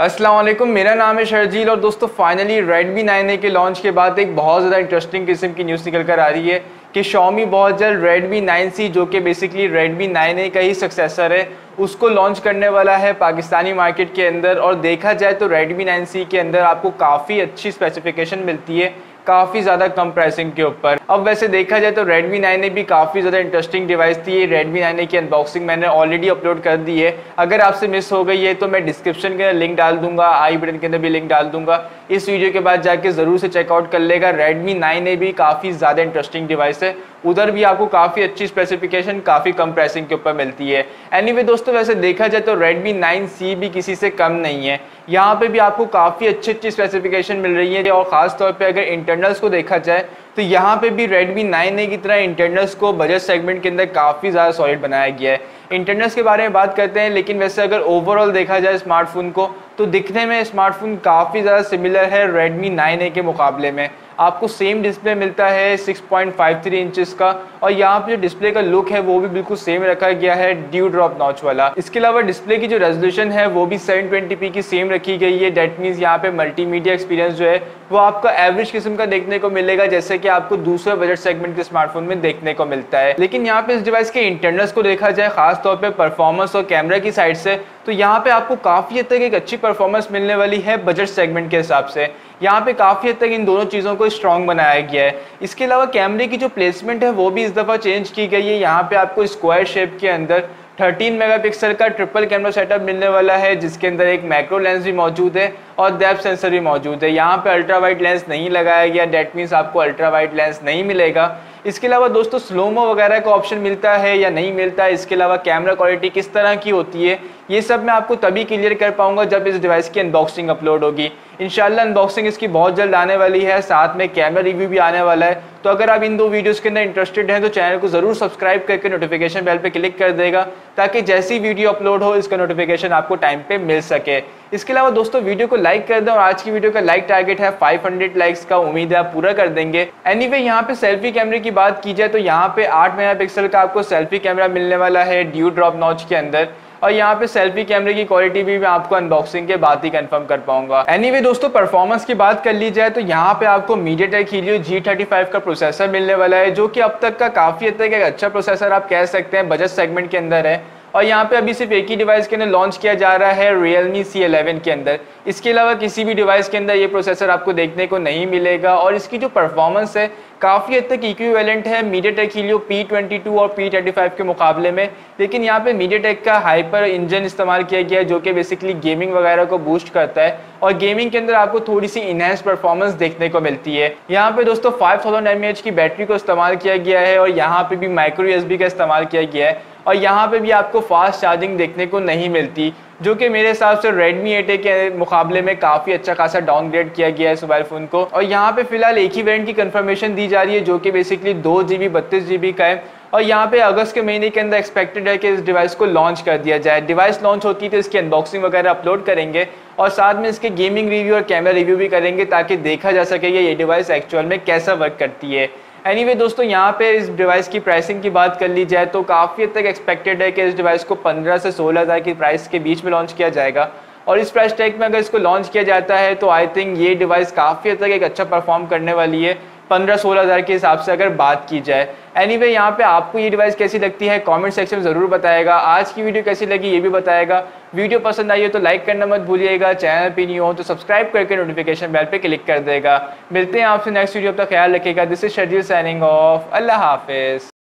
अस्सलामुअलैकुम, मेरा नाम है शर्जील और दोस्तों फाइनली Redmi 9A के लॉन्च के बाद एक बहुत ज़्यादा इंटरेस्टिंग किस्म की न्यूज़ निकल कर आ रही है कि Xiaomi बहुत जल्द Redmi 9C जो कि बेसिकली Redmi 9A का ही सक्सेसर है उसको लॉन्च करने वाला है पाकिस्तानी मार्केट के अंदर। और देखा जाए तो Redmi 9C के अंदर आपको काफ़ी अच्छी स्पेसिफिकेशन मिलती है काफ़ी ज़्यादा कम प्राइसिंग के ऊपर। अब वैसे देखा जाए तो Redmi 9A भी काफ़ी ज़्यादा इंटरेस्टिंग डिवाइस थी। ये Redmi 9A की अनबॉक्सिंग मैंने ऑलरेडी अपलोड कर दी है, अगर आपसे मिस हो गई है तो मैं डिस्क्रिप्शन के अंदर लिंक डाल दूंगा, आई बटन के अंदर भी लिंक डाल दूंगा। इस वीडियो के बाद जाके ज़रूर से चेकआउट कर लेगा। Redmi 9A भी काफ़ी ज़्यादा इंटरेस्टिंग डिवाइस है, उधर भी आपको काफ़ी अच्छी स्पेसिफिकेशन काफ़ी कम प्राइसिंग के ऊपर मिलती है। एनीवे दोस्तों वैसे देखा जाए तो Redmi 9C भी किसी से कम नहीं है, यहाँ पे भी आपको काफ़ी अच्छी अच्छी स्पेसिफिकेशन मिल रही है। और ख़ासतौर पे अगर इंटरनल्स को देखा जाए तो यहाँ पे भी Redmi 9A की तरह इंटरनल्स को बजट सेगमेंट के अंदर काफ़ी ज़्यादा सॉलिड बनाया गया है। इंटरनल्स के बारे में बात करते हैं, लेकिन वैसे अगर ओवरऑल देखा जाए स्मार्टफोन को तो दिखने में स्मार्टफोन काफ़ी ज़्यादा सिमिलर है Redmi 9A के मुकाबले में। आपको सेम डिस्प्ले मिलता है 6.53 इंचेस का, और यहाँ पे जो डिस्प्ले का लुक है वो भी बिल्कुल सेम रखा गया है ड्यू ड्रॉप नॉच वाला। इसके अलावा डिस्प्ले की जो रेजोल्यूशन है वो भी 720p की सेम रखी गई है। डेट मीन्स यहाँ पे मल्टीमीडिया एक्सपीरियंस जो है वो आपका एवरेज किस्म का देखने को मिलेगा, जैसे कि आपको दूसरे बजट सेगमेंट के स्मार्टफोन में देखने को मिलता है। लेकिन यहाँ पे इस डिवाइस के इंटरनल्स को देखा जाए खासतौर पर परफॉर्मेंस और कैमरा की साइड से, तो यहाँ पे आपको काफ़ी हद तक एक अच्छी परफॉर्मेंस मिलने वाली है बजट सेगमेंट के हिसाब से। यहाँ पे काफ़ी हद तक इन दोनों चीज़ों को स्ट्रॉन्ग बनाया गया है। इसके अलावा कैमरे की जो प्लेसमेंट है वो भी इस दफ़ा चेंज की गई है। यहाँ पे आपको स्क्वायर शेप के अंदर 13 मेगापिक्सल का ट्रिपल कैमरा सेटअप मिलने वाला है, जिसके अंदर एक मैक्रो लेंस भी मौजूद है और डेप्थ सेंसर भी मौजूद है। यहाँ पे अल्ट्रा वाइड लेंस नहीं लगाया गया, डेट मीन्स आपको अल्ट्रा वाइड लेंस नहीं मिलेगा। इसके अलावा दोस्तों स्लोमो वगैरह का ऑप्शन मिलता है या नहीं मिलता है, इसके अलावा कैमरा क्वालिटी किस तरह की होती है, ये सब मैं आपको तभी क्लियर कर पाऊंगा जब इस डिवाइस की अनबॉक्सिंग अपलोड होगी। इंशाल्लाह अनबॉक्सिंग इसकी बहुत जल्द आने वाली है, साथ में कैमरा रिव्यू भी आने वाला है। तो अगर आप इन दो वीडियोस के अंदर इंटरेस्टेड हैं तो चैनल को ज़रूर सब्सक्राइब करके नोटिफिकेशन बेल पे क्लिक कर देगा, ताकि जैसी वीडियो अपलोड हो इसका नोटिफिकेशन आपको टाइम पे मिल सके। इसके अलावा दोस्तों वीडियो को लाइक कर दें, और आज की वीडियो का लाइक टारगेट है 500 लाइक्स का, उम्मीद है आप पूरा कर देंगे। एनीवे यहाँ पे सेल्फी कैमरे की बात की जाए तो यहाँ पे 8 मेगापिक्सल का आपको सेल्फी कैमरा मिलने वाला है ड्यू ड्रॉप नॉच के अंदर, और यहाँ पे सेल्फी कैमरे की क्वालिटी भी मैं आपको अनबॉक्सिंग के बाद ही कंफर्म कर पाऊंगा। एनीवे दोस्तों परफॉर्मेंस की बात कर ली जाए तो यहाँ पे आपको MediaTek Helio G35 का प्रोसेसर मिलने वाला है, जो कि अब तक का काफ़ी हद तक एक अच्छा प्रोसेसर आप कह सकते हैं बजट सेगमेंट के अंदर है। और यहाँ पे अभी सिर्फ एक ही डिवाइस के अंदर लॉन्च किया जा रहा है Realme C11 के अंदर, इसके अलावा किसी भी डिवाइस के अंदर ये प्रोसेसर आपको देखने को नहीं मिलेगा। और इसकी जो परफॉर्मेंस है काफ़ी हद तक इक्विवेलेंट है MediaTek Helio P22 और P25 के मुकाबले में, लेकिन यहाँ पे MediaTek का हाइपर इंजन इस्तेमाल किया गया है जो कि बेसिकली गेमिंग वगैरह को बूस्ट करता है, और गेमिंग के अंदर आपको थोड़ी सी इनहेंस परफॉर्मेंस देखने को मिलती है। यहाँ पे दोस्तों 5000 mAh की बैटरी को इस्तेमाल किया गया है, और यहाँ पे भी माइक्रो USB का इस्तेमाल किया गया है, और यहाँ पे भी आपको फास्ट चार्जिंग देखने को नहीं मिलती, जो कि मेरे हिसाब से Redmi 8e के मुकाबले में काफ़ी अच्छा खासा डाउनग्रेड किया गया है इस मोबाइल फ़ोन को। और यहाँ पे फिलहाल एक ही वेरिएंट की कंफर्मेशन दी जा रही है जो कि बेसिकली 2GB 32GB का है, और यहाँ पे अगस्त के महीने के अंदर एक्सपेक्टेड है कि इस डिवाइस को लॉन्च कर दिया जाए। डिवाइस लॉन्च होती है तो इसकी अनबॉक्सिंग वगैरह अपलोड करेंगे, और साथ में इसके गेमिंग रिव्यू और कैमरा रिव्यू भी करेंगे, ताकि देखा जा सके ये डिवाइस एक्चुअल में कैसा वर्क करती है। एनीवे दोस्तों यहाँ पे इस डिवाइस की प्राइसिंग की बात कर ली जाए तो काफ़ी हद तक एक्सपेक्टेड है कि इस डिवाइस को 15 से 16,000 की प्राइस के बीच में लॉन्च किया जाएगा, और इस प्राइस टैग में अगर इसको लॉन्च किया जाता है तो आई थिंक ये डिवाइस काफ़ी हद तक एक अच्छा परफॉर्म करने वाली है 15-16,000 के हिसाब से अगर बात की जाए। एनीवे यहाँ पे आपको ये डिवाइस कैसी लगती है कमेंट सेक्शन में ज़रूर बताएगा, आज की वीडियो कैसी लगी ये भी बताएगा। वीडियो पसंद आई हो तो लाइक करना मत भूलिएगा, चैनल पे नहीं हो तो सब्सक्राइब करके नोटिफिकेशन बेल पे क्लिक कर देगा। मिलते हैं आपसे नेक्स्ट वीडियो, अपना ख्याल रखिएगा। This is Sharjeel signing off, अल्लाह हाफिज़।